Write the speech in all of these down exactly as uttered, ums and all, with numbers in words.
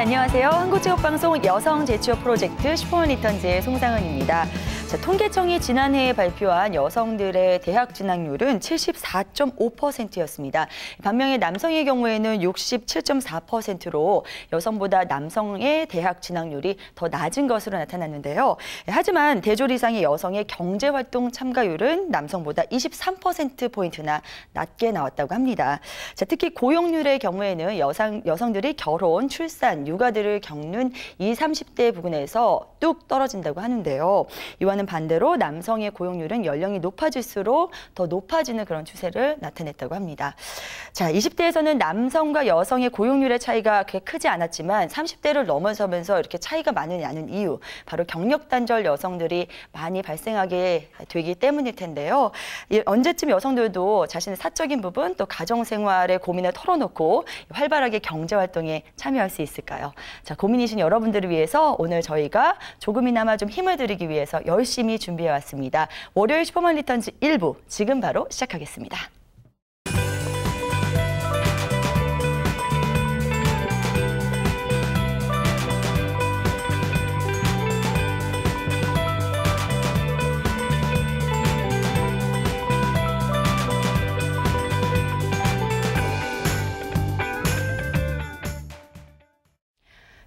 안녕하세요. 한국직업방송 여성 재취업 프로젝트 슈퍼맘 리턴즈의 송상은입니다. 자, 통계청이 지난해에 발표한 여성들의 대학 진학률은 칠십사 점 오 퍼센트였습니다. 반면에 남성의 경우에는 육십칠 점 사 퍼센트로 여성보다 남성의 대학 진학률이 더 낮은 것으로 나타났는데요. 하지만 대졸 이상의 여성의 경제활동 참가율은 남성보다 이십삼 퍼센트 포인트나 낮게 나왔다고 합니다. 자, 특히 고용률의 경우에는 여성, 여성들이 결혼, 출산, 육아들을 겪는 이십, 삼십 대 부근에서 뚝 떨어진다고 하는데요. 이와는 반대로 남성의 고용률은 연령이 높아질수록 더 높아지는 그런 추세를 나타냈다고 합니다. 자, 이십 대에서는 남성과 여성의 고용률의 차이가 그렇게 크지 않았지만 삼십 대를 넘어서면서 이렇게 차이가 많이 나는 이유, 바로 경력단절 여성들이 많이 발생하게 되기 때문일 텐데요. 언제쯤 여성들도 자신의 사적인 부분, 또 가정생활의 고민을 털어놓고 활발하게 경제활동에 참여할 수 있을까요? 자, 고민이신 여러분들을 위해서 오늘 저희가 조금이나마 좀 힘을 드리기 위해서 열심히 열심히 준비해왔습니다. 월요일 슈퍼맘 리턴즈 일 부, 지금 바로 시작하겠습니다.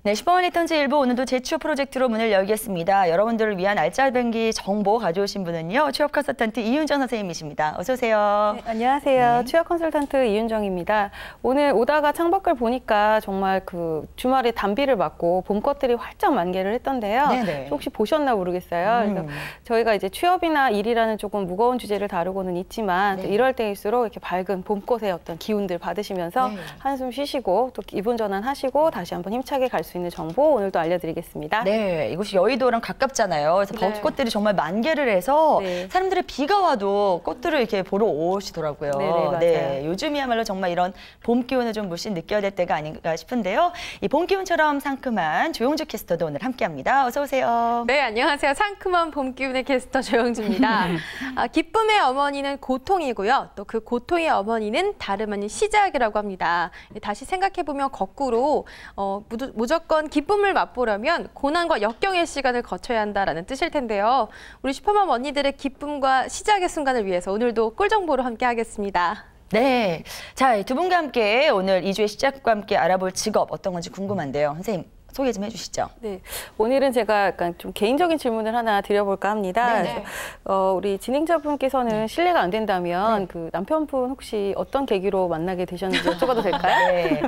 네, 슈퍼맘 리턴즈 일 부 오늘도 재취업 프로젝트로 문을 열겠습니다. 여러분들을 위한 알짜배기 정보 가져오신 분은요, 취업 컨설턴트 이윤정 선생님이십니다. 어서 오세요. 네, 안녕하세요. 네. 취업 컨설턴트 이윤정입니다. 오늘 오다가 창밖을 보니까 정말 그 주말에 단비를 맞고 봄꽃들이 활짝 만개를 했던데요. 네네. 혹시 보셨나 모르겠어요. 음. 그래서 저희가 이제 취업이나 일이라는 조금 무거운 주제를 다루고는 있지만 네. 또 이럴 때일수록 이렇게 밝은 봄꽃의 어떤 기운들 받으시면서 네. 한숨 쉬시고 또 기분 전환하시고 다시 한번 힘차게 갈 수 있는 정보 오늘도 알려드리겠습니다. 네, 이곳이 여의도랑 가깝잖아요. 그래서 네. 벚꽃들이 정말 만개를 해서 네. 사람들이 비가 와도 꽃들을 이렇게 보러 오시더라고요. 네네, 네, 요즘이야말로 정말 이런 봄 기운을 좀 물씬 느껴야 될 때가 아닌가 싶은데요. 이 봄 기운처럼 상큼한 조영주 캐스터도 오늘 함께합니다. 어서 오세요. 네, 안녕하세요. 상큼한 봄 기운의 캐스터 조영주입니다. 아, 기쁨의 어머니는 고통이고요. 또 그 고통의 어머니는 다름 아닌 시작이라고 합니다. 다시 생각해 보면 거꾸로 어, 무조건 무조건 기쁨을 맛보려면 고난과 역경의 시간을 거쳐야 한다라는 뜻일 텐데요. 우리 슈퍼맘 언니들의 기쁨과 시작의 순간을 위해서 오늘도 꿀정보로 함께 하겠습니다. 네, 자, 두 분과 함께 오늘 이 주의 시작과 함께 알아볼 직업 어떤 건지 궁금한데요. 선생님, 소개 좀 해주시죠. 네, 오늘은 제가 약간 좀 개인적인 질문을 하나 드려볼까 합니다. 그래서, 어, 우리 진행자분께서는 네. 실례가 안 된다면 네. 그 남편분 혹시 어떤 계기로 만나게 되셨는지 여쭤봐도 될까요? 네.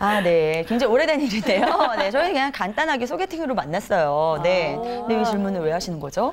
아, 네, 굉장히 오래된 일인데요. 네, 저희는 그냥 간단하게 소개팅으로 만났어요. 네, 아. 근데 이 질문을 왜 하시는 거죠?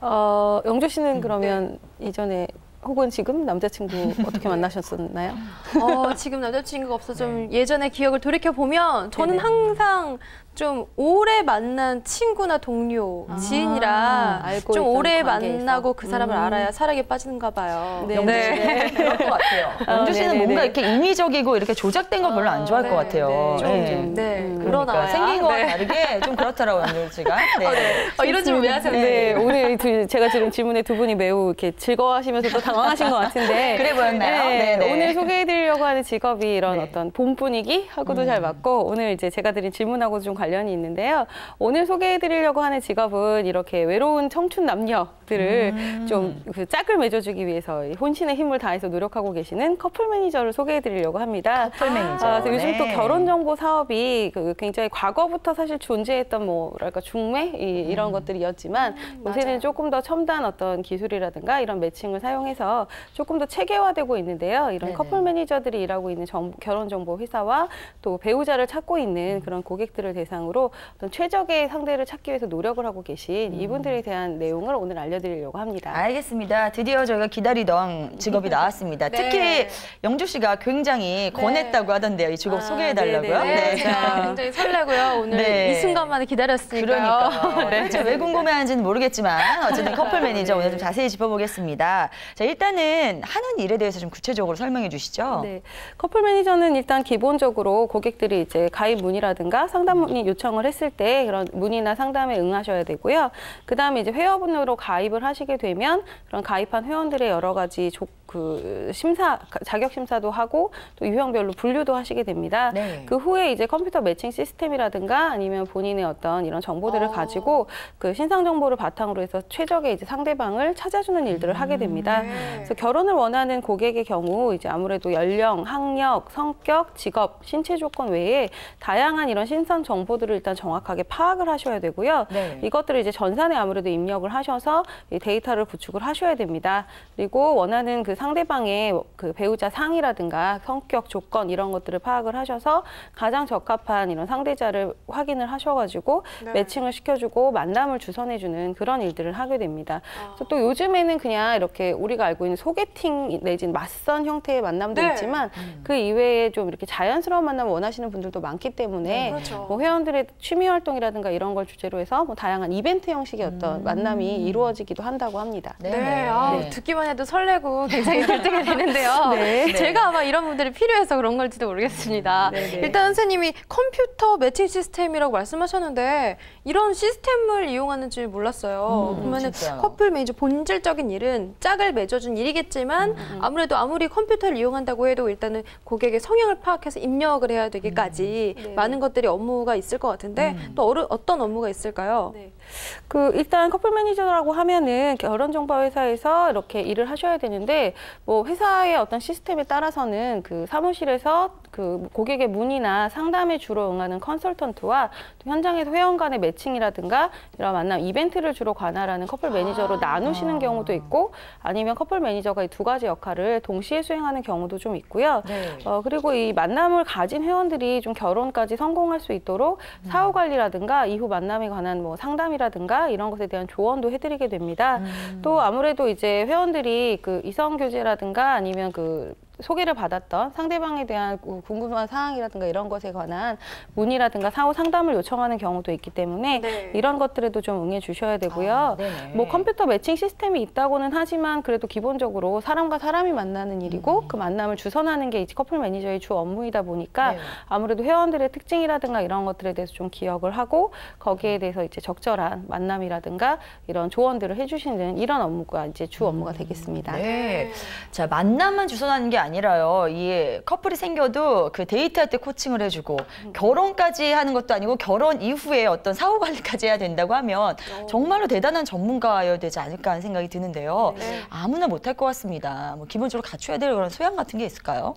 어, 영주 씨는 그러면 네. 예전에 혹은 지금 남자친구 어떻게 만나셨었나요? 어, 지금 남자친구가 없어 좀 네. 예전의 기억을 돌이켜보면 저는 네네. 항상 좀 오래 만난 친구나 동료, 아, 지인이라 알고 좀 오래 만나고 있어. 그 사람을 음. 알아야 사랑에 빠지는가 봐요. 네. 영주 씨는 네. 그럴 것 같아요. 어, 영주 씨는 네네네. 뭔가 이렇게 인위적이고 이렇게 조작된 거 별로 안 좋아할 어, 것 같아요. 네. 네. 좀, 네. 네. 그러니까 그러나요? 생긴 거와 네. 다르게 좀 그렇더라고요, 영주 씨가. 네. 어, 네. 어, 이런 질문 왜 하세요? 네. 네. 오늘 두, 제가 지금 질문에 두 분이 매우 이렇게 즐거워하시면서 또 당황하신 것 같은데. 그래 보였나요? 네. 네. 네. 오늘 소개해드리려고 하는 직업이 이런 네. 어떤 봄 분위기 하고도 음. 잘 맞고 오늘 이제 제가 드린 질문하고 좀 관련이 있는데요. 오늘 소개해드리려고 하는 직업은 이렇게 외로운 청춘 남녀들을 음. 좀 그 짝을 맺어주기 위해서 혼신의 힘을 다해서 노력하고 계시는 커플 매니저를 소개해드리려고 합니다. 커플 매니저. 아, 그래서 요즘 네. 또 결혼 정보 사업이 그 굉장히 과거부터 사실 존재했던 뭐랄까 중매 이, 이런 음. 것들이었지만 음, 요새는 맞아요. 조금 더 첨단 어떤 기술이라든가 이런 매칭을 사용해서 조금 더 체계화되고 있는데요. 이런 네네. 커플 매니저들이 일하고 있는 정보, 결혼 정보 회사와 또 배우자를 찾고 있는 그런 고객들을 대상으로 어떤 최적의 상대를 찾기 위해서 노력을 하고 계신 이분들에 대한 내용을 오늘 알려드리려고 합니다. 알겠습니다. 드디어 저희가 기다리던 직업이 나왔습니다. 네. 특히 영주 씨가 굉장히 네. 권했다고 하던데요. 이 직업 아, 소개해달라고요? 네, 네. 네. 굉장히 설레고요. 오늘 네. 이 순간만에 기다렸으니까요. 그러니까요. 네. 도대체 왜 궁금해하는지는 모르겠지만 어쨌든 커플 매니저 네. 오늘 좀 자세히 짚어보겠습니다. 자, 일단은 하는 일에 대해서 좀 구체적으로 설명해 주시죠. 네. 커플 매니저는 일단 기본적으로 고객들이 이제 가입 문의라든가 상담 문의 본인이 요청을 했을 때 그런 문의나 상담에 응하셔야 되고요. 그다음에 이제 회원으로 가입을 하시게 되면 그런 가입한 회원들의 여러 가지 조, 그 심사 자격 심사도 하고 또 유형별로 분류도 하시게 됩니다. 네. 그 후에 이제 컴퓨터 매칭 시스템이라든가 아니면 본인의 어떤 이런 정보들을 어... 가지고 그 신상 정보를 바탕으로 해서 최적의 이제 상대방을 찾아주는 일들을 하게 됩니다. 음, 네. 그래서 결혼을 원하는 고객의 경우 이제 아무래도 연령, 학력, 성격, 직업, 신체 조건 외에 다양한 이런 신상 정보들을 일단 정확하게 파악을 하셔야 되고요. 네. 이것들을 이제 전산에 아무래도 입력을 하셔서 이 데이터를 구축을 하셔야 됩니다. 그리고 원하는 그 상대방의 그 배우자 상이라든가 성격, 조건 이런 것들을 파악을 하셔서 가장 적합한 이런 상대자를 확인을 하셔가지고 네. 매칭을 시켜주고 만남을 주선해주는 그런 일들을 하게 됩니다. 아. 그래서 또 요즘에는 그냥 이렇게 우리가 알고 있는 소개팅 내지는 맞선 형태의 만남도 네. 있지만 음. 그 이외에 좀 이렇게 자연스러운 만남을 원하시는 분들도 많기 때문에 네, 그렇죠. 뭐 회원들의 취미 활동이라든가 이런 걸 주제로 해서 뭐 다양한 이벤트 형식의 어떤 음. 만남이 이루어지기도 한다고 합니다. 네, 네. 아, 네. 듣기만 해도 설레고 굉장히 설득이 되는데요. 네. 네. 제가 아마 이런 분들이 필요해서 그런 걸지도 모르겠습니다. 네, 네. 일단 선생님이 컴퓨터 매칭 시스템이라고 말씀하셨는데 이런 시스템을 이용하는 줄 몰랐어요. 음, 그러면은 진짜요. 커플 매니저 본질적인 일은 짝을 맺어준 일이겠지만 음. 아무래도 아무리 컴퓨터를 이용한다고 해도 일단은 고객의 성향을 파악해서 입력을 해야 되기까지 음. 네. 많은 것들이 업무가 있을 것 같은데 음. 또 어떤 업무가 있을까요? 네. 그 일단 커플 매니저라고 하면은 결혼정보회사에서 이렇게 일을 하셔야 되는데 뭐 회사의 어떤 시스템에 따라서는 그 사무실에서 그 고객의 문의나 상담에 주로 응하는 컨설턴트와 또 현장에서 회원 간의 매칭이라든가 이런 만남 이벤트를 주로 관할하는 커플 매니저로 아 나누시는 경우도 있고 아니면 커플 매니저가 이 두 가지 역할을 동시에 수행하는 경우도 좀 있고요. 네. 어, 그리고 이 만남을 가진 회원들이 좀 결혼까지 성공할 수 있도록 음. 사후 관리라든가 이후 만남에 관한 뭐 상담이라든가 이런 것에 대한 조언도 해드리게 됩니다. 음. 또 아무래도 이제 회원들이 그 이성 교제라든가 아니면 그 소개를 받았던 상대방에 대한 궁금한 사항이라든가 이런 것에 관한 문의라든가 사후 상담을 요청하는 경우도 있기 때문에 네. 이런 것들에도 좀 응해 주셔야 되고요. 아, 뭐 컴퓨터 매칭 시스템이 있다고는 하지만 그래도 기본적으로 사람과 사람이 만나는 일이고 음. 그 만남을 주선하는 게 이제 커플 매니저의 주 업무이다 보니까 네. 아무래도 회원들의 특징이라든가 이런 것들에 대해서 좀 기억을 하고 거기에 대해서 이제 적절한 만남이라든가 이런 조언들을 해주시는 이런 업무가 이제 주 업무가 되겠습니다. 음. 네. 자, 만남만 주선하는 게 아니라 아니라요. 이 커플이 생겨도 그 데이트할 때 코칭을 해주고 결혼까지 하는 것도 아니고 결혼 이후에 어떤 사후 관리까지 해야 된다고 하면 정말로 대단한 전문가여야 되지 않을까 하는 생각이 드는데요. 네. 아무나 못할 것 같습니다. 뭐 기본적으로 갖춰야 될 그런 소양 같은 게 있을까요?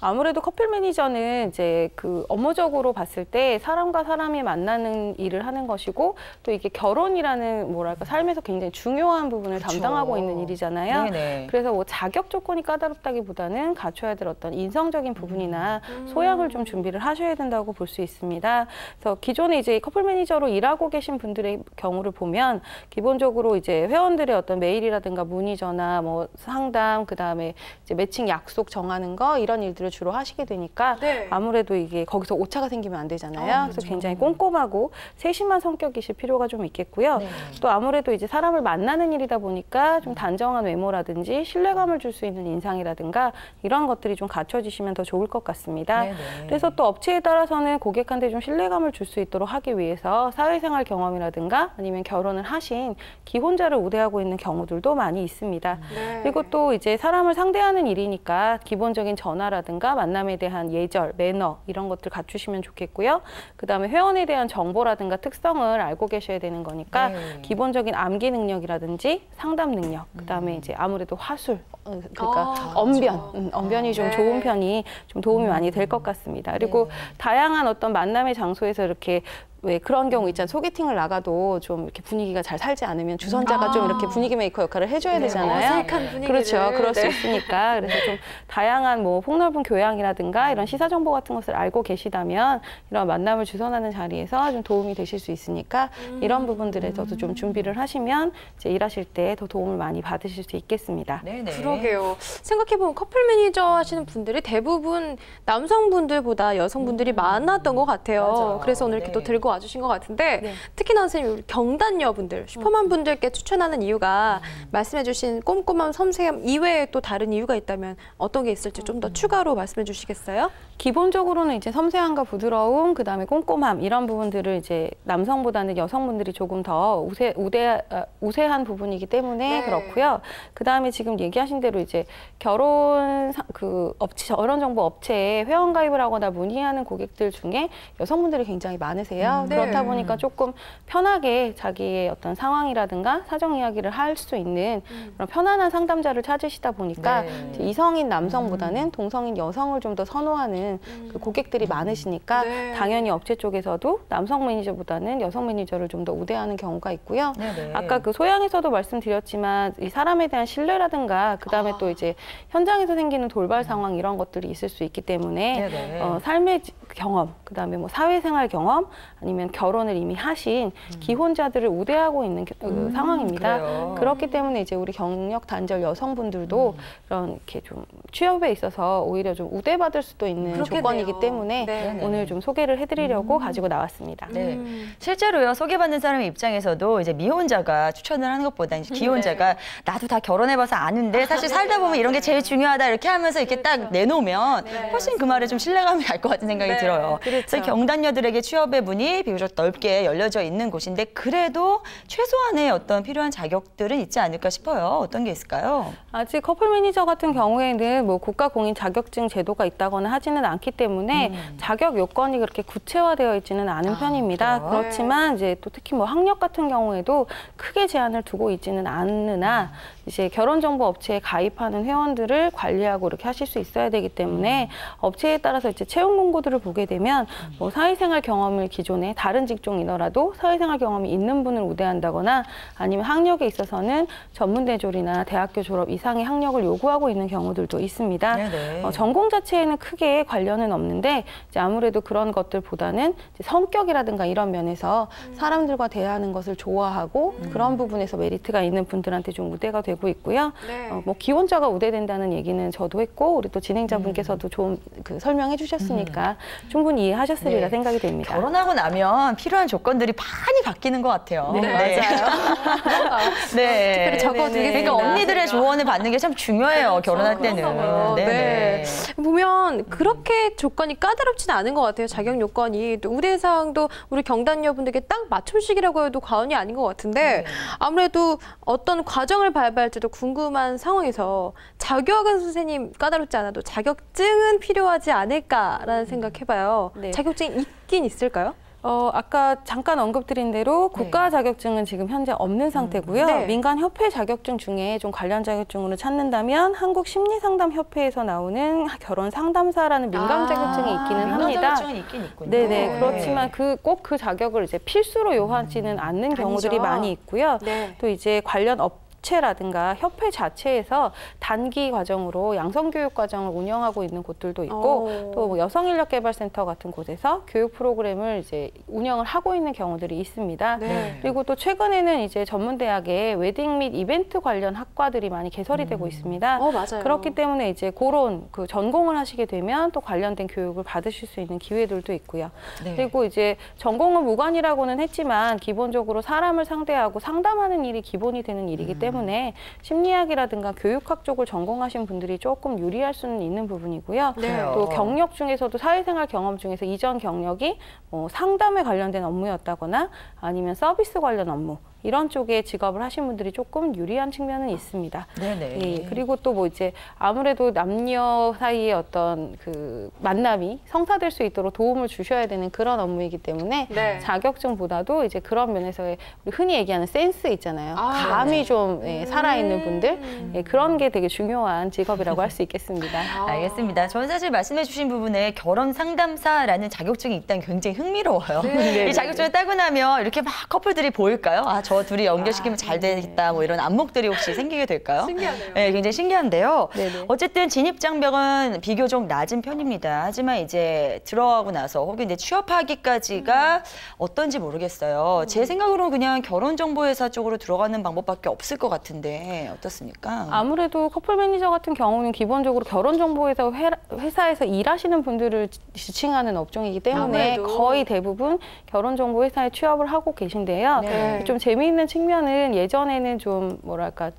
아무래도 커플 매니저는 이제 그 업무적으로 봤을 때 사람과 사람이 만나는 일을 하는 것이고 또 이게 결혼이라는 뭐랄까 삶에서 굉장히 중요한 부분을 그렇죠. 담당하고 있는 일이잖아요. 네네. 그래서 뭐 자격 조건이 까다롭다기보다는 갖춰야 될 어떤 인성적인 부분이나 음. 소양을 좀 준비를 하셔야 된다고 볼 수 있습니다. 그래서 기존에 이제 커플 매니저로 일하고 계신 분들의 경우를 보면 기본적으로 이제 회원들의 어떤 메일이라든가 문의 전화, 뭐 상담, 그 다음에 이제 매칭 약속 정하는 거 이런 일들을 주로 하시게 되니까 네. 아무래도 이게 거기서 오차가 생기면 안 되잖아요. 아, 그렇죠. 그래서 굉장히 꼼꼼하고 세심한 성격이실 필요가 좀 있겠고요. 네. 또 아무래도 이제 사람을 만나는 일이다 보니까 좀 단정한 외모라든지 신뢰감을 줄 수 있는 인상이라든가 이런 것들이 좀 갖춰지시면 더 좋을 것 같습니다. 네네. 그래서 또 업체에 따라서는 고객한테 좀 신뢰감을 줄 수 있도록 하기 위해서 사회생활 경험이라든가 아니면 결혼을 하신 기혼자를 우대하고 있는 경우들도 많이 있습니다. 네. 그리고 또 이제 사람을 상대하는 일이니까 기본적인 전화라든가 만남에 대한 예절, 매너 이런 것들 갖추시면 좋겠고요. 그다음에 회원에 대한 정보라든가 특성을 알고 계셔야 되는 거니까 네. 기본적인 암기 능력이라든지 상담 능력, 그다음에 이제 아무래도 화술, 그러니까 아, 언변. 그렇죠. 언변이 좀 네. 좋은 편이 좀 도움이 많이 될 것 같습니다. 그리고 네. 다양한 어떤 만남의 장소에서 이렇게 왜 그런 경우 있잖아요. 소개팅을 나가도 좀 이렇게 분위기가 잘 살지 않으면 주선자가 아 좀 이렇게 분위기 메이커 역할을 해줘야 네, 되잖아요. 어색한 분위기를. 그렇죠. 그럴 네. 수 있으니까. 그래서 좀 다양한 뭐 폭넓은 교양이라든가 이런 시사 정보 같은 것을 알고 계시다면 이런 만남을 주선하는 자리에서 좀 도움이 되실 수 있으니까 음. 이런 부분들에서도 좀 준비를 하시면 이제 일하실 때 더 도움을 많이 받으실 수 있겠습니다. 네네. 그러게요. 생각해보면 커플 매니저 하시는 분들이 대부분 남성분들보다 여성분들이 음. 많았던 것 같아요. 맞아요. 그래서 오늘 이렇게 네. 또 들고 왔습니다. 와주신 것 같은데 네. 특히나 선생님 우리 경단녀분들, 슈퍼맘 분들께 추천하는 이유가 음. 말씀해주신 꼼꼼함, 섬세함 이외에 또 다른 이유가 있다면 어떤 게 있을지 좀 더 음. 추가로 말씀해 주시겠어요? 기본적으로는 이제 섬세함과 부드러움, 그 다음에 꼼꼼함 이런 부분들을 이제 남성보다는 여성분들이 조금 더 우세, 우대, 우세한 부분이기 때문에 네. 그렇고요. 그 다음에 지금 얘기하신 대로 이제 결혼 그 업체, 결혼정보 업체에 회원가입을 하거나 문의하는 고객들 중에 여성분들이 굉장히 많으세요. 음, 네. 그렇다 보니까 조금 편하게 자기의 어떤 상황이라든가 사정 이야기를 할 수 있는 음. 그런 편안한 상담자를 찾으시다 보니까 네. 이성인 남성보다는 음. 동성인 여성을 좀 더 선호하는 음. 그 고객들이 많으시니까 네. 당연히 업체 쪽에서도 남성 매니저보다는 여성 매니저를 좀 더 우대하는 경우가 있고요. 네, 네. 아까 그 소양에서도 말씀드렸지만 이 사람에 대한 신뢰라든가 그다음에 아. 또 이제 현장에서 생기는 돌발 상황 이런 것들이 있을 수 있기 때문에 어, 삶의 경험, 그다음에 뭐 사회생활 경험 아니면 결혼을 이미 하신 음. 기혼자들을 우대하고 있는 그 음, 상황입니다. 그래요. 그렇기 때문에 이제 우리 경력 단절 여성분들도 음. 이런 이렇게 좀 취업에 있어서 오히려 좀 우대받을 수도 있는 그렇겠네요. 조건이기 때문에 네네. 오늘 좀 소개를 해드리려고 음. 가지고 나왔습니다. 네. 음. 실제로요 소개받는 사람의 입장에서도 이제 미혼자가 추천을 하는 것보다 이제 기혼자가 네. 나도 다 결혼해봐서 아는데 사실 살다 보면 이런 게 제일 중요하다 이렇게 하면서 이렇게 그렇죠. 딱 내놓으면 네. 훨씬 그 말에 좀 신뢰감이 갈 것 같은 생각이 네. 들어요. 그렇죠. 그래서 경단녀들에게 취업의 문이 비교적 넓게 열려져 있는 곳인데 그래도 최소한의 어떤 필요한 자격들은 있지 않을까 싶어요. 어떤 게 있을까요? 아직 커플 매니저 같은 경우에는 뭐 국가 공인 자격증 제도가 있다거나 하지는 않기 때문에 음. 자격 요건이 그렇게 구체화되어 있지는 않은 아, 편입니다. 그래요? 그렇지만 이제 또 특히 뭐 학력 같은 경우에도 크게 제한을 두고 있지는 않으나 이제 결혼정보 업체에 가입하는 회원들을 관리하고 이렇게 하실 수 있어야 되기 때문에 업체에 따라서 이제 채용 공고들을 보게 되면 뭐 사회생활 경험을 기존에 다른 직종이더라도 사회생활 경험이 있는 분을 우대한다거나 아니면 학력에 있어서는 전문대졸이나 대학교 졸업 이상의 학력을 요구하고 있는 경우들도 있습니다. 어, 전공 자체에는 크게 관련은 없는데 이제 아무래도 그런 것들보다는 이제 성격이라든가 이런 면에서 음. 사람들과 대하는 것을 좋아하고 음. 그런 부분에서 메리트가 있는 분들한테 좀 우대가 되고 있고요. 네. 어, 뭐 기혼자가 우대된다는 얘기는 저도 했고 우리 또 진행자분께서도 음. 좀 그 설명해 주셨으니까 음. 충분히 이해하셨으리라 네. 생각이 됩니다. 결혼하고 나면 필요한 조건들이 많이 바뀌는 것 같아요. 네, 네. 맞아요. 네. 특별히 적어두게 그러니까 언니들의 조언을 받는 게 참 중요해요. 그렇죠. 결혼할 때는. 네. 네. 네. 보면 그렇게 조건이 까다롭지는 않은 것 같아요. 자격 요건이 또 우대 사항도 우리 경단녀분들께 딱 맞춤식이라고 해도 과언이 아닌 것 같은데 네. 아무래도 어떤 과정을 밟아할지도 궁금한 상황에서 자격은 선생님 까다롭지 않아도 자격증은 필요하지 않을까라는 생각해봐요. 네. 자격증이 있긴 있을까요? 어, 아까 잠깐 언급드린 대로 국가 자격증은 지금 현재 없는 상태고요. 네. 민간 협회 자격증 중에 좀 관련 자격증으로 찾는다면 한국 심리상담협회에서 나오는 결혼 상담사라는 민간 아, 자격증이 있기는 민간 합니다. 자격증은 있긴 있군요. 네네. 네. 그렇지만 그 꼭 그 자격을 이제 필수로 요하지는 않는 경우들이 아니죠. 많이 있고요. 네. 또 이제 관련 업 라든가 협회 자체에서 단기 과정으로 양성교육 과정을 운영하고 있는 곳들도 있고 오. 또 여성인력개발센터 같은 곳에서 교육 프로그램을 이제 운영을 하고 있는 경우들이 있습니다. 네. 그리고 또 최근에는 이제 전문대학에 웨딩 및 이벤트 관련 학과들이 많이 개설이 음. 되고 있습니다. 어, 맞아요. 그렇기 때문에 이제 그런 그 전공을 하시게 되면 또 관련된 교육을 받으실 수 있는 기회들도 있고요. 네. 그리고 이제 전공은 무관이라고는 했지만 기본적으로 사람을 상대하고 상담하는 일이 기본이 되는 일이기 때문에 음. 때문에 심리학이라든가 교육학 쪽을 전공하신 분들이 조금 유리할 수는 있는 부분이고요. 네. 또 경력 중에서도 사회생활 경험 중에서 이전 경력이 뭐 상담에 관련된 업무였다거나 아니면 서비스 관련 업무 이런 쪽에 직업을 하신 분들이 조금 유리한 측면은 있습니다. 네네. 예, 그리고 또 뭐 이제 아무래도 남녀 사이의 어떤 그 만남이 성사될 수 있도록 도움을 주셔야 되는 그런 업무이기 때문에 네. 자격증보다도 이제 그런 면에서의 흔히 얘기하는 센스 있잖아요. 아, 감이 네네. 좀 예, 살아있는 분들 음. 예, 그런 게 되게 중요한 직업이라고 할 수 있겠습니다. 아. 알겠습니다. 저는 사실 말씀해주신 부분에 결혼 상담사라는 자격증이 일단 굉장히 흥미로워요. 네. 이 자격증을 따고 나면 이렇게 막 커플들이 보일까요? 아, 저 둘이 연결시키면 아, 잘 되겠다 뭐 이런 안목들이 혹시 생기게 될까요? 신기하네요. 네, 굉장히 신기한데요. 네네. 어쨌든 진입장벽은 비교적 낮은 편입니다. 하지만 이제 들어가고 나서 혹은 이제 취업하기까지가 음. 어떤지 모르겠어요. 음. 제 생각으로는 그냥 결혼정보회사 쪽으로 들어가는 방법밖에 없을 것 같은데 어떻습니까? 아무래도 커플 매니저 같은 경우는 기본적으로 결혼정보회사 회사에서 일하시는 분들을 지칭하는 업종이기 때문에 아무래도. 거의 대부분 결혼정보회사에 취업을 하고 계신데요. 네. 좀 재미있는 측면은 예전에는 좀 뭐랄까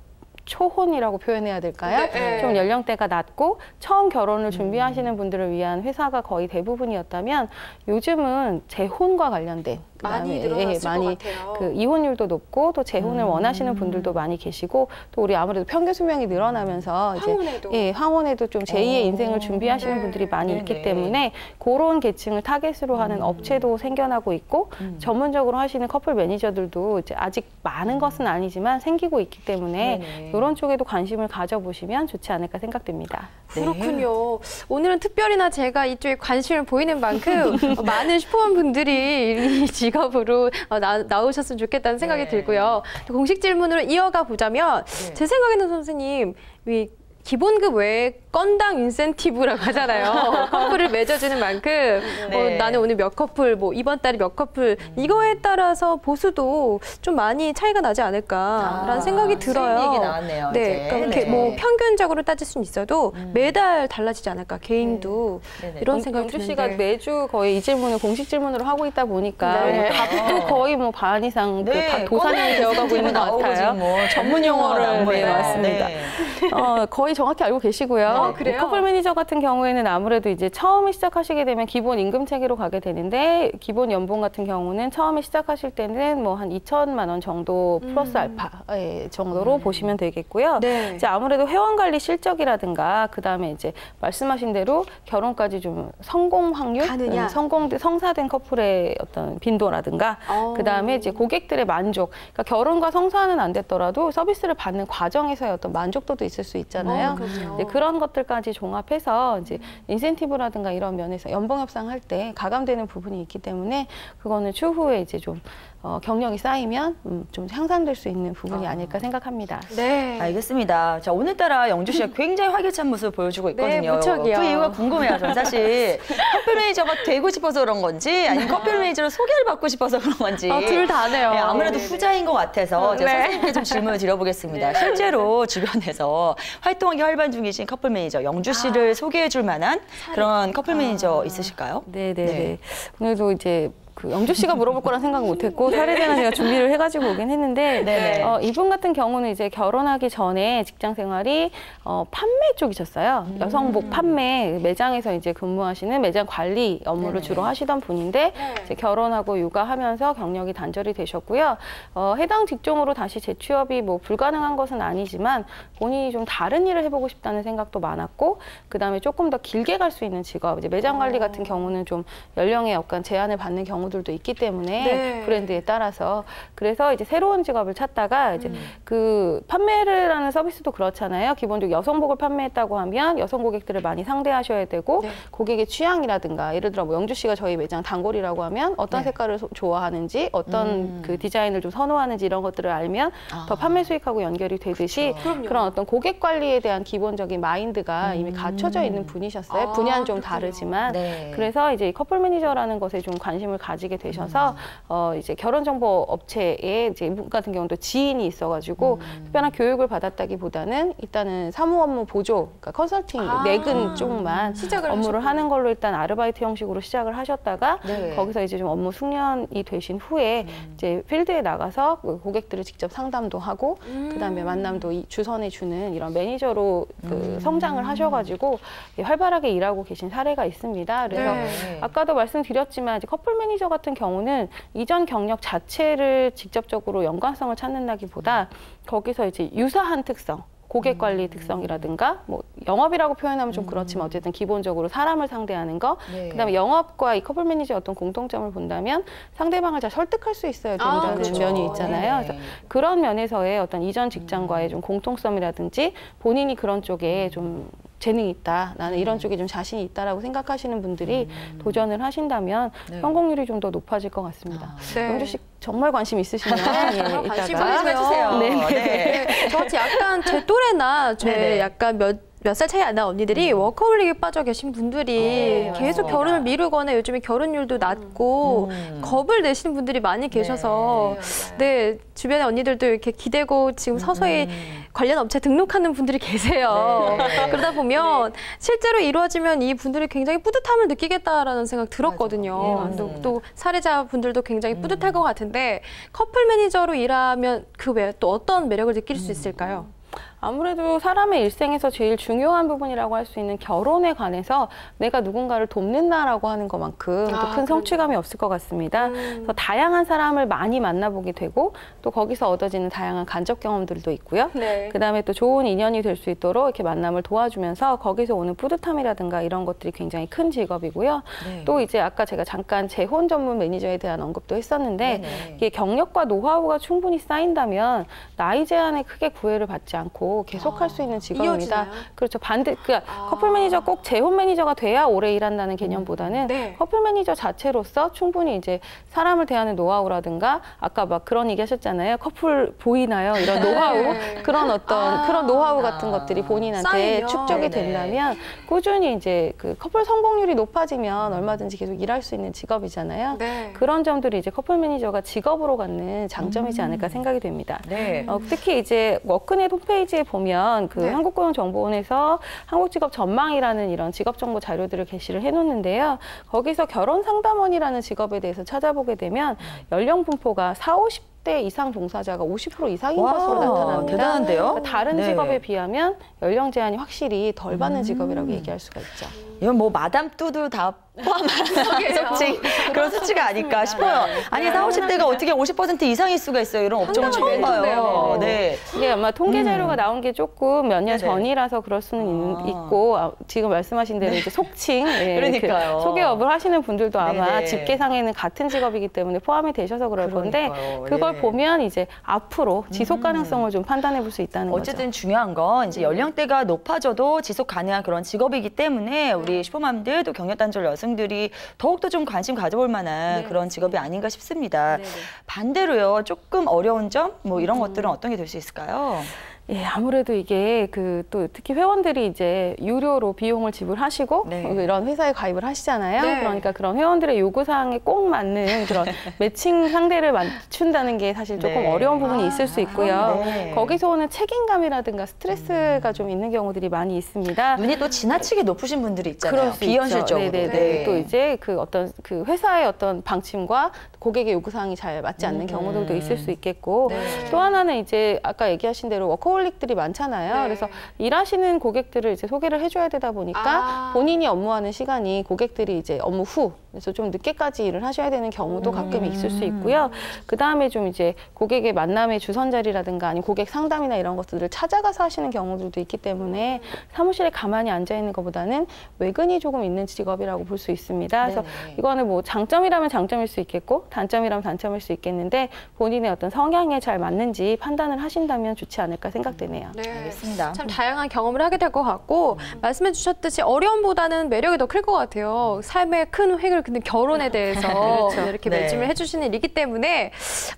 초혼이라고 표현해야 될까요? 네. 좀 연령대가 낮고 처음 결혼을 준비하시는 분들을 위한 회사가 거의 대부분이었다면 요즘은 재혼과 관련된 많이 늘어났을 예, 많이 것 같아요. 그 이혼율도 높고 또 재혼을 음. 원하시는 분들도 많이 계시고 또 우리 아무래도 평균 수명이 늘어나면서 황혼에도 이제 예, 황혼에도 좀 제이의 오. 인생을 준비하시는 네. 분들이 많이 네네. 있기 때문에 그런 계층을 타겟으로 하는 음. 업체도 생겨나고 있고 음. 전문적으로 하시는 커플 매니저들도 이제 아직 많은 것은 아니지만 생기고 있기 때문에 네네. 이런 쪽에도 관심을 가져보시면 좋지 않을까 생각됩니다. 네. 그렇군요. 오늘은 특별히나 제가 이쪽에 관심을 보이는 만큼 많은 슈퍼맘 분들이 이 직업으로 나, 나오셨으면 좋겠다는 생각이 네. 들고요. 공식 질문으로 이어가 보자면 네. 제 생각에는 선생님 이 기본급 외에 건당 인센티브라고 하잖아요. 커플을 맺어주는 만큼 네. 어, 나는 오늘 몇 커플, 뭐 이번 달에 몇 커플 음. 이거에 따라서 보수도 좀 많이 차이가 나지 않을까라는 아, 생각이 들어요. 얘기 나왔네요. 네, 이제. 그러니까 이렇게 네. 뭐 평균적으로 따질 수는 있어도 음. 매달 달라지지 않을까 개인도 네. 네. 이런 생각이 드는데. 씨가 매주 거의 이 질문을 공식 질문으로 하고 있다 보니까 네. 뭐 답도 거의 뭐 반 이상 네. 그 도산이 되어가고 있는 것 같아요. 뭐 전문 용어를 배워왔습니다. 네. 네. 어, 거의 정확히 알고 계시고요. 아, 그래요? 커플 매니저 같은 경우에는 아무래도 이제 처음에 시작하시게 되면 기본 임금 체계로 가게 되는데 기본 연봉 같은 경우는 처음에 시작하실 때는 뭐 한 이천만 원 정도 플러스 음. 알파 정도로 음. 보시면 되겠고요. 네. 이제 아무래도 회원 관리 실적이라든가 그 다음에 이제 말씀하신 대로 결혼까지 좀 성공 확률, 가느냐. 성공 성사된 커플의 어떤 빈도라든가 그 다음에 이제 고객들의 만족. 그러니까 결혼과 성사는 안 됐더라도 서비스를 받는 과정에서의 어떤 만족도도 있을 수 있잖아요. 어, 그런 것들까지 종합해서 이제 인센티브라든가 이런 면에서 연봉 협상할 때 가감되는 부분이 있기 때문에 그거는 추후에 이제 좀 어, 경력이 쌓이면 음, 좀 향상될 수 있는 부분이 아. 아닐까 생각합니다. 네, 알겠습니다. 자, 오늘따라 영주 씨가 굉장히 활기찬 모습을 보여주고 있거든요. 네, 무척이요. 그 이유가 궁금해요. 저는 사실 커플 매니저가 되고 싶어서 그런 건지 아니면 커플 매니저로 소개를 받고 싶어서 그런 건지 아, 둘 다네요. 네, 아무래도 후자인 것 같아서 제가 네. 선생님께 좀 질문을 드려보겠습니다. 네. 실제로 주변에서 활동하기 활발 중이신 커플 매니저 영주 씨를 아. 소개해줄 만한 사례. 그런 커플 매니저 아. 있으실까요? 네네네. 네, 네. 네. 오늘도 이제 그 영주 씨가 물어볼 거란 생각은 못했고 사례에 대한 제가 준비를 해가지고 오긴 했는데 어, 이분 같은 경우는 이제 결혼하기 전에 직장 생활이 어, 판매 쪽이셨어요. 음. 여성복 판매 매장에서 이제 근무하시는 매장 관리 업무를 네네. 주로 하시던 분인데 네. 이제 결혼하고 육아하면서 경력이 단절이 되셨고요. 어, 해당 직종으로 다시 재취업이 뭐 불가능한 것은 아니지만 본인이 좀 다른 일을 해보고 싶다는 생각도 많았고 그 다음에 조금 더 길게 갈 수 있는 직업 이제 매장 관리 오. 같은 경우는 좀 연령에 약간 제한을 받는 경우. 들도 있기 때문에 네. 브랜드에 따라서 그래서 이제 새로운 직업을 찾다가 이제 음. 그 판매를 하는 서비스도 그렇잖아요. 기본적으로 여성복을 판매했다고 하면 여성 고객들을 많이 상대하셔야 되고 네. 고객의 취향이라든가 예를 들어 뭐 영주 씨가 저희 매장 단골이라고 하면 어떤 네. 색깔을 소, 좋아하는지 어떤 음. 그 디자인을 좀 선호하는지 이런 것들을 알면 아. 더 판매 수익하고 연결이 되듯이 그렇죠. 그런 어떤 고객 관리에 대한 기본적인 마인드가 음. 이미 갖춰져 있는 분이셨어요. 아, 분야는 좀 그렇군요. 다르지만 네. 그래서 이제 커플 매니저라는 것에 좀 관심을 가지 가지게 되셔서 음. 어 이제 결혼 정보 업체에 이제 이분 같은 경우도 지인이 있어가지고 음. 특별한 교육을 받았다기보다는 일단은 사무 업무 보조, 그러니까 컨설팅 아. 내근 쪽만 시작을 업무를 하셨구나. 하는 걸로 일단 아르바이트 형식으로 시작을 하셨다가 네. 거기서 이제 좀 업무 숙련이 되신 후에 음. 이제 필드에 나가서 고객들을 직접 상담도 하고 음. 그다음에 만남도 주선해 주는 이런 매니저로 그 음. 성장을 하셔가지고 활발하게 일하고 계신 사례가 있습니다. 그래서 네. 아까도 말씀드렸지만 이제 커플 매니저 같은 경우는 이전 경력 자체를 직접적으로 연관성을 찾는다기보다 거기서 이제 유사한 특성, 고객 관리 음. 특성이라든가 뭐 영업이라고 표현하면 좀 그렇지만 어쨌든 기본적으로 사람을 상대하는 거 네. 그다음에 영업과 이 커플 매니저의 어떤 공통점을 본다면 상대방을 잘 설득할 수 있어야 된다는 아, 그렇죠. 면이 있잖아요. 네. 그래서 그런 면에서의 어떤 이전 직장과의 좀 공통점이라든지 본인이 그런 쪽에 좀 재능이 있다. 나는 이런 쪽에 좀 자신이 있다라고 생각하시는 분들이 음. 도전을 하신다면 네. 성공률이 좀 더 높아질 것 같습니다. 아, 네. 영주 씨 정말 관심 있으시면 네, 예, 관심 좀 해주세요. 네, 네. 네. 저한테 약간 제 또래나 제 네네. 약간 몇 몇 살 차이 안 나 언니들이 음. 워커홀릭에 빠져 계신 분들이 오, 계속 맞습니다. 결혼을 미루거나 요즘에 결혼율도 낮고 음. 겁을 내시는 분들이 많이 계셔서 네, 네 주변의 언니들도 이렇게 기대고 지금 서서히 음. 관련 업체 등록하는 분들이 계세요. 네. 그러다 보면 네. 실제로 이루어지면 이 분들이 굉장히 뿌듯함을 느끼겠다라는 생각 들었거든요. 네, 또, 또 사례자분들도 굉장히 음. 뿌듯할 것 같은데 커플 매니저로 일하면 그 외에 또 어떤 매력을 느낄 음. 수 있을까요? 아무래도 사람의 일생에서 제일 중요한 부분이라고 할 수 있는 결혼에 관해서 내가 누군가를 돕는다라고 하는 것만큼 아, 또 큰 성취감이 없을 것 같습니다. 음. 그래서 다양한 사람을 많이 만나보게 되고 또 거기서 얻어지는 다양한 간접 경험들도 있고요. 네. 그다음에 또 좋은 인연이 될 수 있도록 이렇게 만남을 도와주면서 거기서 오는 뿌듯함이라든가 이런 것들이 굉장히 큰 직업이고요. 네. 또 이제 아까 제가 잠깐 재혼 전문 매니저에 대한 언급도 했었는데 네네. 이게 경력과 노하우가 충분히 쌓인다면 나이 제한에 크게 구애를 받지 않고 계속할 아, 수 있는 직업입니다. 이어지나요? 그렇죠. 반드 그러니까 아. 커플 매니저 꼭 재혼 매니저가 돼야 오래 일한다는 개념보다는 네. 커플 매니저 자체로서 충분히 이제 사람을 대하는 노하우라든가 아까 막 그런 얘기하셨잖아요. 커플 보이나요? 이런 노하우 네. 그런 어떤 아. 그런 노하우 같은 아. 것들이 본인한테 쌓이면. 축적이 된다면 네네. 꾸준히 이제 그 커플 성공률이 높아지면 얼마든지 계속 일할 수 있는 직업이잖아요. 네. 그런 점들이 이제 커플 매니저가 직업으로 갖는 장점이지 않을까 생각이 됩니다. 네. 어, 특히 이제 워크넷 홈페이지 보면 그 네. 한국고용정보원에서 한국직업 전망이라는 이런 직업정보 자료들을 게시를 해놓는데요. 거기서 결혼상담원이라는 직업에 대해서 찾아보게 되면 연령 분포가 사십, 오십 대 이상 종사자가 오십 퍼센트 이상인 와, 것으로 나타납니다. 대단한데요? 그러니까 다른 네. 직업에 비하면 연령 제한이 확실히 덜 받는 음. 직업이라고 얘기할 수가 있죠. 이건 뭐 마담뚜도 다 포함하는 그런 수치가 아닐까 싶어요. 네. 아니 네. 사십, 오십 대가 어떻게 오십 퍼센트 이상일 수가 있어요. 이런 업종은 처음 봐요. 네. 이게 아마 통계 자료가 음. 나온 게 조금 몇 년 전이라서 그럴 수는 아. 있고 아, 지금 말씀하신 대로 네. 이제 속칭 네. 그러니까요. 그 소개업을 하시는 분들도 아마 네네. 집계상에는 같은 직업이기 때문에 포함이 되셔서 그럴 그러니까요. 건데 그걸 네. 보면 이제 앞으로 지속 가능성을 음. 좀 판단해 볼 수 있다는 어쨌든 거죠. 어쨌든 중요한 건 이제 연령대가 높아져도 지속 가능한 그런 직업이기 때문에 우리 슈퍼맘들 또 경력단절 여성 들이 더욱더 좀 관심 가져볼 만한 네, 그런 직업이 네. 아닌가 싶습니다. 네, 네. 반대로요, 조금 어려운 점, 뭐 이런 음. 것들은 어떤 게 될 수 있을까요? 예, 아무래도 이게 그 또 특히 회원들이 이제 유료로 비용을 지불하시고 네. 이런 회사에 가입을 하시잖아요. 네. 그러니까 그런 회원들의 요구사항에 꼭 맞는 그런 매칭 상대를 맞춘다는 게 사실 조금 네. 어려운 부분이 아, 있을 수 있고요. 네. 거기서 오는 책임감이라든가 스트레스가 음. 좀 있는 경우들이 많이 있습니다. 눈이 또 지나치게 높으신 분들이 있잖아요. 비현실적으로. 네네네. 네. 또 이제 그 어떤 그 회사의 어떤 방침과 고객의 요구사항이 잘 맞지 않는 음. 경우들도 있을 수 있겠고 네. 또 하나는 이제 아까 얘기하신 대로 워커홀 콜릭들이 많잖아요. 네. 그래서 일하시는 고객들을 이제 소개를 해줘야 되다 보니까 아. 본인이 업무하는 시간이 고객들이 이제 업무 후 그래서 좀 늦게까지 일을 하셔야 되는 경우도 음. 가끔 있을 수 있고요. 그 다음에 좀 이제 고객의 만남의 주선자리라든가 아니면 고객 상담이나 이런 것들을 찾아가서 하시는 경우들도 있기 때문에 사무실에 가만히 앉아 있는 것보다는 외근이 조금 있는 직업이라고 볼 수 있습니다. 네네. 그래서 이거는 뭐 장점이라면 장점일 수 있겠고 단점이라면 단점일 수 있겠는데 본인의 어떤 성향에 잘 맞는지 판단을 하신다면 좋지 않을까 생각합니다. 되네요. 네, 알겠습니다. 참 다양한 경험을 하게 될 것 같고 음. 말씀해 주셨듯이 어려움보다는 매력이 더 클 것 같아요. 삶의 큰 획을 근데 결혼에 대해서 그렇죠. 이렇게 네. 매칭을 해주시는 일이기 때문에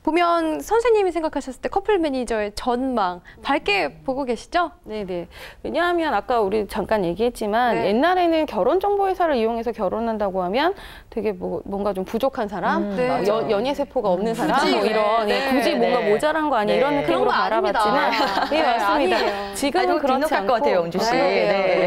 보면 선생님이 생각하셨을 때 커플 매니저의 전망 밝게 보고 계시죠? 네네. 왜냐하면 아까 우리 잠깐 얘기했지만 네. 옛날에는 결혼정보회사를 이용해서 결혼한다고 하면 되게 뭐 뭔가 좀 부족한 사람, 음, 네. 연, 연애세포가 없는 사람, 굳이, 뭐 이런 네. 예, 굳이 네. 뭔가 모자란 거 아니야 네. 이런 느낌으로 그런 거 바라봤지만 네, 맞습니다. 아니에요. 지금은 그렇지 않고 것 같아요, 영주 씨. 네, 네.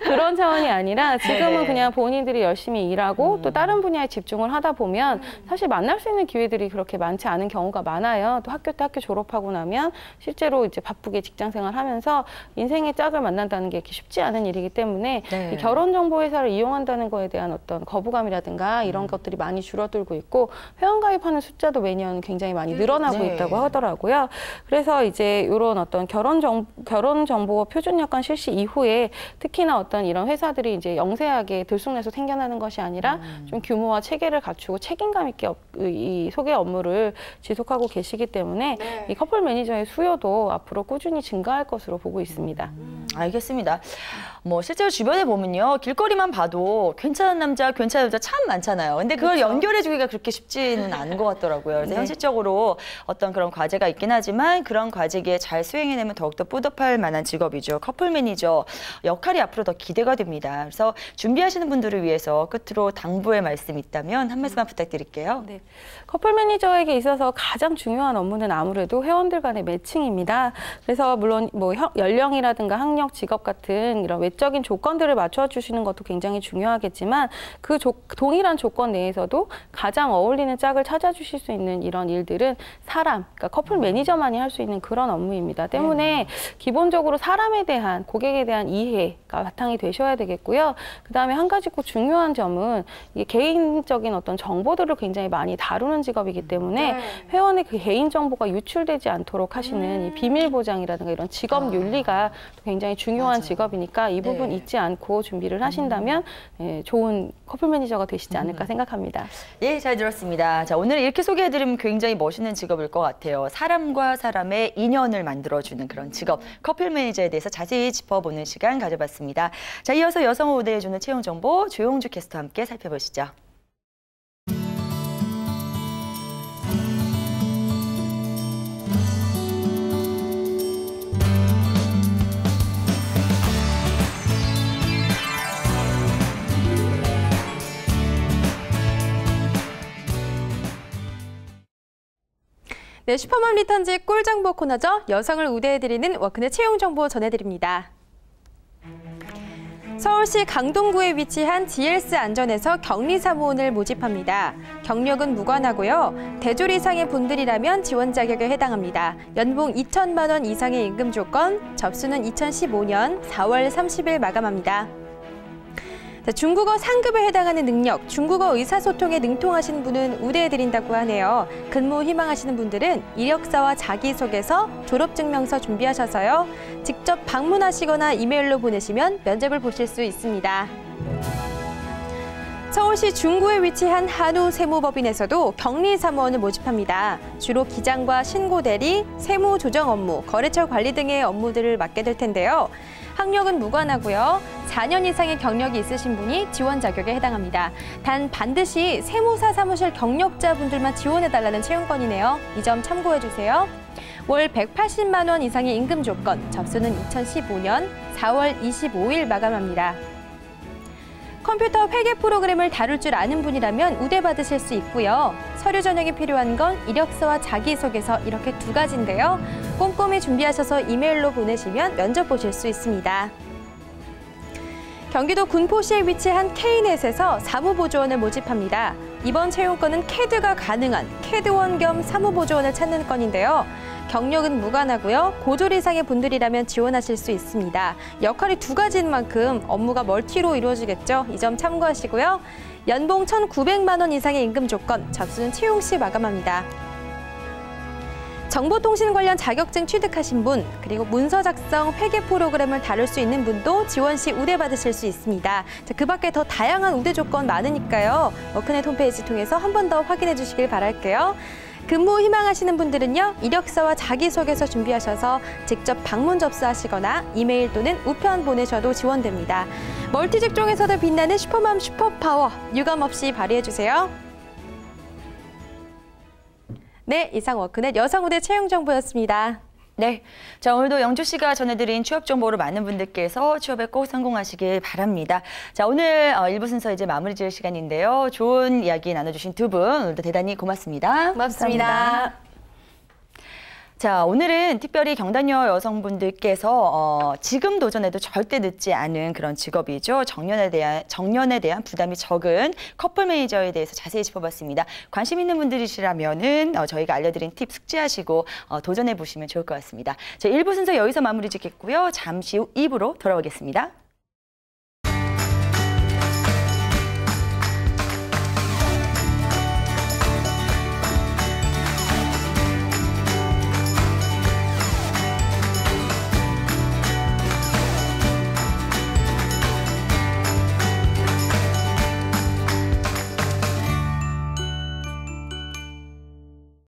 그런 차원이 아니라 지금은 네. 그냥 본인들이 열심히 일하고 음. 또 다른 분야에 집중을 하다 보면 음. 사실 만날 수 있는 기회들이 그렇게 많지 않은 경우가 많아요. 또 학교 때 학교 졸업하고 나면 실제로 이제 바쁘게 직장 생활하면서 인생의 짝을 만난다는 게 쉽지 않은 일이기 때문에 네. 이 결혼정보회사를 이용한다는 거에 대한 어떤 거부감이라든가 이런 음. 것들이 많이 줄어들고 있고 회원 가입하는 숫자도 매년 굉장히 많이 늘어나고 네. 있다고 하더라고요. 그래서 이제 이런 어떤 결혼 정 결혼 정보 표준 약관 실시 이후에 특히나 어떤 이런 회사들이 이제 영세하게 들쑥내서 생겨나는 것이 아니라 음. 좀 규모와 체계를 갖추고 책임감 있게 업, 이 소개 업무를 지속하고 계시기 때문에 네. 이 커플 매니저의 수요도 앞으로 꾸준히 증가할 것으로 보고 있습니다. 음. 알겠습니다. 뭐 실제로 주변에 보면요, 길거리만 봐도 괜찮은 남자, 괜찮은 여자 참 많잖아요. 근데 그걸 그렇죠. 연결해주기가 그렇게 쉽지는 않은 것 같더라고요. 그래서 네. 현실적으로 어떤 그런 과제가 있긴 하지만 그런 과제기에 잘 수행해내면 더욱더 뿌듯할 만한 직업이죠. 커플 매니저 역할이 앞으로 더 기대가 됩니다. 그래서 준비하시는 분들을 위해서 끝으로 당부의 말씀이 있다면 한 말씀만 부탁드릴게요. 네. 커플 매니저에게 있어서 가장 중요한 업무는 아무래도 회원들 간의 매칭입니다. 그래서 물론 뭐 연령이라든가 학력, 직업 같은 이런 외적인 조건들을 맞춰주시는 것도 굉장히 중요하겠지만 그 조, 동일한 조건 내에서도 가장 어울리는 짝을 찾아주실 수 있는 이런 일들은 사람, 그러니까 커플 매니저만이 할 수 있는 그런 업무입니다. 때문에 네. 기본적으로 사람에 대한, 고객에 대한 이해가 바탕이 되셔야 되겠고요. 그다음에 한 가지 꼭 중요한 점은 이게 개인적인 어떤 정보들을 굉장히 많이 다루는 직업이기 때문에 네. 회원의 그 개인정보가 유출되지 않도록 하시는 이 비밀보장이라든가 이런 직업 윤리가 굉장히 중요한 맞아요. 직업이니까 이 부분 네. 잊지 않고 준비를 하신다면 음. 좋은 커플 매니저가 되시지 않을까 음. 생각합니다. 예, 잘 들었습니다. 자, 오늘 이렇게 소개해드리면 굉장히 멋있는 직업일 것 같아요. 사람과 사람의 인연을 만들어주는 그런 직업, 커플 매니저에 대해서 자세히 짚어보는 시간 가져봤습니다. 자, 이어서 여성을 우대해주는 채용 정보 조영주 캐스터와 함께 살펴보시죠. 네, 슈퍼맘 리턴즈 꿀정보 코너죠. 여성을 우대해드리는 워크넷 채용 정보 전해드립니다. 서울시 강동구에 위치한 지엘스 안전에서 격리 사무원을 모집합니다. 경력은 무관하고요. 대졸 이상의 분들이라면 지원 자격에 해당합니다. 연봉 이천만 원 이상의 임금 조건, 접수는 이천십오 년 사월 삼십 일 마감합니다. 자, 중국어 상급에 해당하는 능력, 중국어 의사소통에 능통하신 분은 우대해드린다고 하네요. 근무 희망하시는 분들은 이력서와 자기소개서, 졸업증명서 준비하셔서요. 직접 방문하시거나 이메일로 보내시면 면접을 보실 수 있습니다. 서울시 중구에 위치한 한우 세무법인에서도 격리 사무원을 모집합니다. 주로 기장과 신고 대리, 세무 조정 업무, 거래처 관리 등의 업무들을 맡게 될 텐데요. 학력은 무관하고요. 사 년 이상의 경력이 있으신 분이 지원 자격에 해당합니다. 단 반드시 세무사 사무실 경력자분들만 지원해달라는 채용건이네요. 이 점 참고해주세요. 월 백팔십만 원 이상의 임금 조건, 접수는 이천십오 년 사월 이십오 일 마감합니다. 컴퓨터 회계 프로그램을 다룰 줄 아는 분이라면 우대받으실 수 있고요. 서류 전형이 필요한 건 이력서와 자기소개서 이렇게 두 가지인데요. 꼼꼼히 준비하셔서 이메일로 보내시면 면접 보실 수 있습니다. 경기도 군포시에 위치한 K넷에서 사무보조원을 모집합니다. 이번 채용건은 캐드가 가능한 캐드원 겸 사무보조원을 찾는 건인데요. 경력은 무관하고요. 고졸 이상의 분들이라면 지원하실 수 있습니다. 역할이 두 가지인 만큼 업무가 멀티로 이루어지겠죠. 이 점 참고하시고요. 연봉 천구백만 원 이상의 임금 조건, 접수는 채용 시 마감합니다. 정보통신 관련 자격증 취득하신 분, 그리고 문서 작성, 회계 프로그램을 다룰 수 있는 분도 지원 시 우대받으실 수 있습니다. 자, 그 밖에 더 다양한 우대 조건 많으니까요. 워크넷 홈페이지 통해서 한 번 더 확인해 주시길 바랄게요. 근무 희망하시는 분들은요, 이력서와 자기소개서 준비하셔서 직접 방문 접수하시거나 이메일 또는 우편 보내셔도 지원됩니다. 멀티 직종에서도 빛나는 슈퍼맘 슈퍼파워, 유감 없이 발휘해주세요. 네, 이상 워크넷 여성우대 채용정보였습니다. 네, 자, 오늘도 영주 씨가 전해드린 취업 정보로 많은 분들께서 취업에 꼭 성공하시길 바랍니다. 자, 오늘 일부 순서 이제 마무리 지을 시간인데요. 좋은 이야기 나눠주신 두 분 오늘도 대단히 고맙습니다. 고맙습니다. 감사합니다. 자, 오늘은 특별히 경단녀 여성분들께서 어, 지금 도전해도 절대 늦지 않은 그런 직업이죠. 정년에 대한, 정년에 대한 부담이 적은 커플 매니저에 대해서 자세히 짚어봤습니다. 관심 있는 분들이시라면은 어, 저희가 알려드린 팁 숙지하시고 어, 도전해 보시면 좋을 것 같습니다. 자, 일 부 순서 여기서 마무리 짓겠고요. 잠시 후 이 부로 돌아오겠습니다.